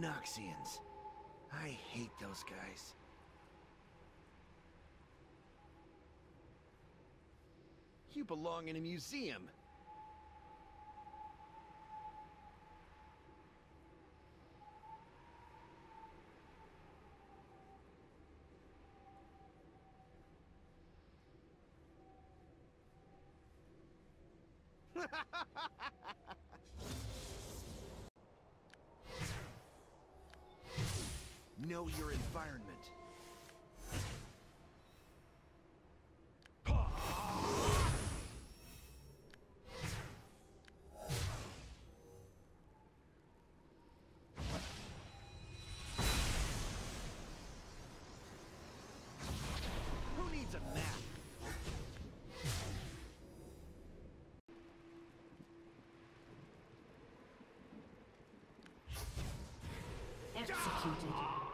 Noxians. I hate those guys. You belong in a museum. Know your environment. Who needs a map? Executed.